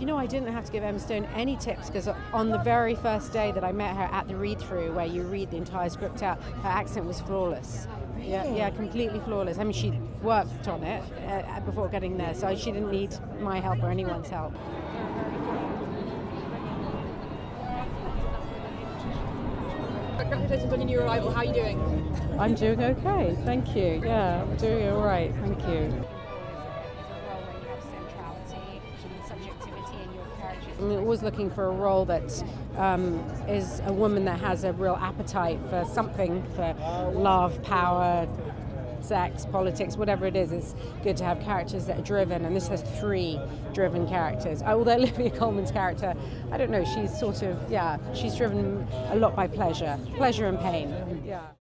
You know, I didn't have to give Emma Stone any tips, because on the very first day that I met her at the read-through, where you read the entire script out, her accent was flawless. Really? Yeah, completely flawless. I mean, she worked on it before getting there, so she didn't need my help or anyone's help. Congratulations on your new arrival. How are you doing? I'm doing okay, thank you. Yeah, I'm doing all right, thank you. I'm always looking for a role that is a woman that has a real appetite for something, for love, power, sex, politics, whatever it is. It's good to have characters that are driven, and this has three driven characters. Although Olivia Colman's character, I don't know, she's sort of, yeah, she's driven a lot by pleasure and pain. Yeah.